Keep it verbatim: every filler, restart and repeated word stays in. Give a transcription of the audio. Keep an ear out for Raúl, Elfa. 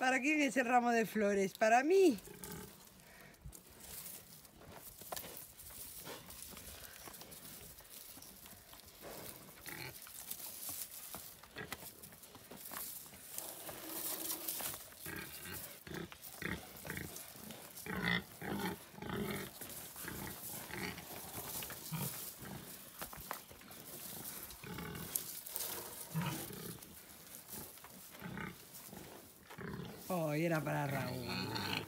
¿Para quién es el ramo de flores? Para mí. Oh, y era para Raúl.